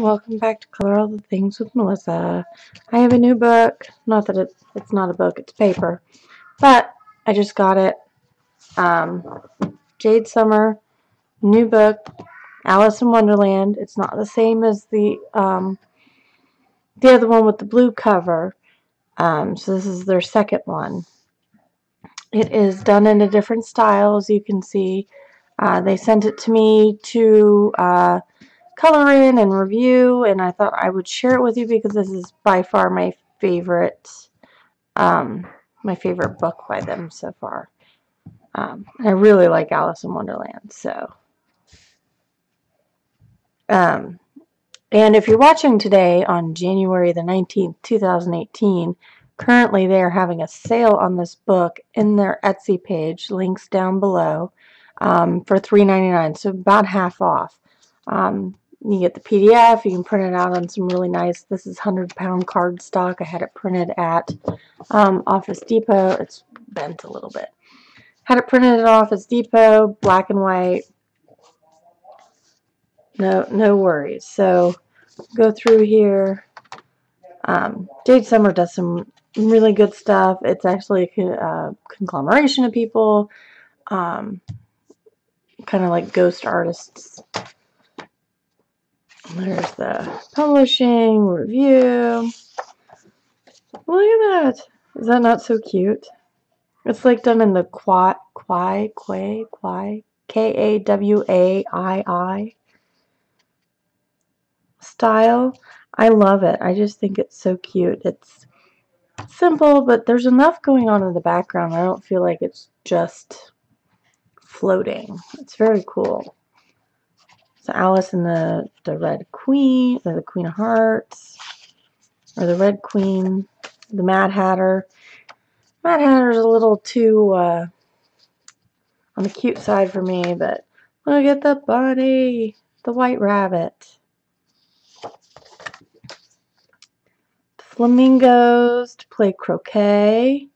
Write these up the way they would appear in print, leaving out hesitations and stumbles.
welcome back to Color All the Things with Melissa. I have a new book. Not that it's not a book, it's paper. But I just got it. Jade Summer, new book, Alice in Wonderland. It's not the same as the other one with the blue cover. So this is their second one. It is done in a different style, as you can see. They sent it to me to color in and review, and I thought I would share it with you because this is by far my favorite book by them so far. I really like Alice in Wonderland, so. And if you're watching today on January the 19th, 2018, currently they are having a sale on this book in their Etsy page, links down below, for $3.99, so about half off. You get the PDF, you can print it out on some really nice, this is 100-pound cardstock. I had it printed at Office Depot. It's bent a little bit. Had it printed at Office Depot, black and white. No worries. So go through here. Jade Summer does some really good stuff. It's actually a conglomeration of people, kind of like ghost artists. There's the publishing, review. Look at that. Is that not so cute? It's like done in the K-A-W-A-I-I style. I love it. I just think it's so cute. It's simple, but there's enough going on in the background. I don't feel like it's just floating. It's very cool. So Alice and the Red Queen, or the Queen of Hearts, or the Red Queen, the Mad Hatter. Mad Hatter's a little too on the cute side for me, but look at the bunny, the White Rabbit, the flamingos to play croquet.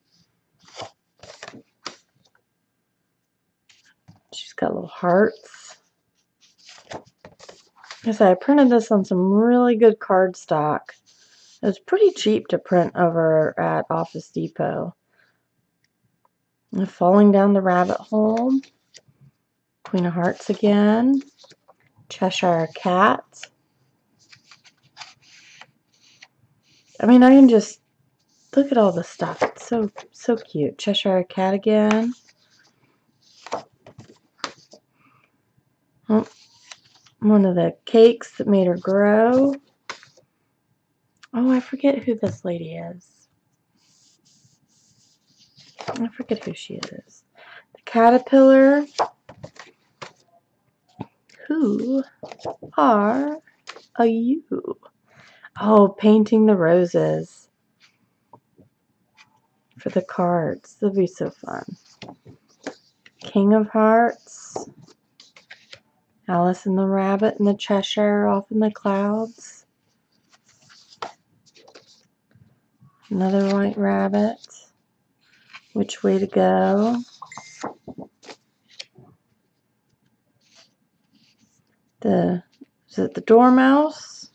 She's got little hearts. Yes, I printed this on some really good cardstock. It was pretty cheap to print over at Office Depot. Falling down the rabbit hole. Queen of Hearts again. Cheshire Cat. I mean, I can just look at all the stuff. It's so cute. Cheshire Cat again. Oh, one of the cakes that made her grow. Oh, I forget who this lady is. I forget who she is. The caterpillar, who are you? Oh, painting the roses for the cards. That'd be so fun. King of Hearts, Alice and the Rabbit and the Cheshire off in the clouds. Another white rabbit. Which Way to Go? Is it the Dormouse?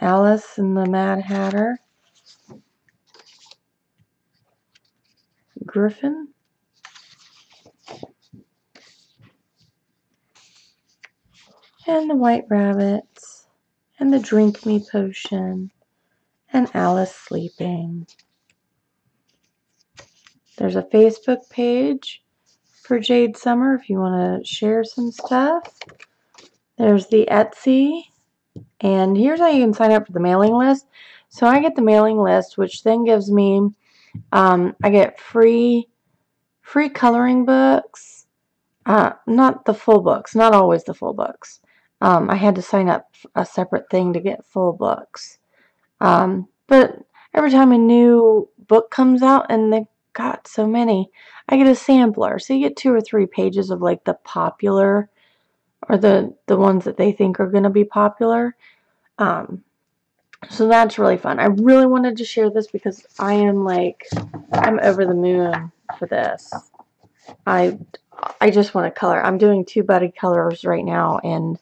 Alice and the Mad Hatter? Griffin? And the White Rabbit? And the Drink Me Potion? And Alice Sleeping? There's a Facebook page for Jade Summer if you want to share some stuff. There's the Etsy. And here's how you can sign up for the mailing list. So I get the mailing list, which then gives me, I get free coloring books. Not the full books. Not always the full books. I had to sign up a separate thing to get full books. But every time a new book comes out and they got so many, I get a sampler, so you get 2 or 3 pages of like the popular, or the ones that they think are going to be popular. So that's really fun. I really wanted to share this because I am like, I'm over the moon for this. I just want to color. I'm doing 2 buddy colors right now, and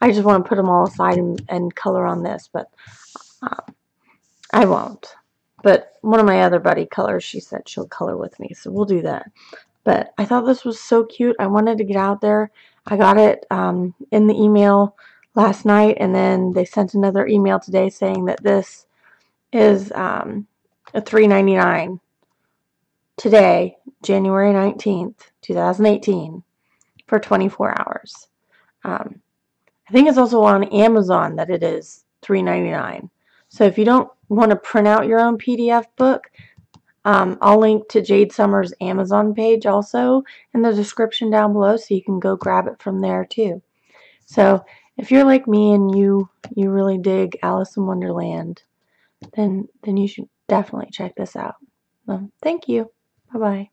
I just want to put them all aside and color on this, but I won't. But one of my other buddy colors, she said she'll color with me, so we'll do that. But I thought this was so cute. I wanted to get out there. I got it in the email last night, and then they sent another email today saying that this is a $3.99 today, January 19th, 2018, for 24 hours. I think it's also on Amazon that it is $3.99. So if you don't want to print out your own PDF book, I'll link to Jade Summer's Amazon page also in the description down below, so you can go grab it from there too. So if you're like me and you really dig Alice in Wonderland, then you should definitely check this out. Well, thank you. Bye-bye.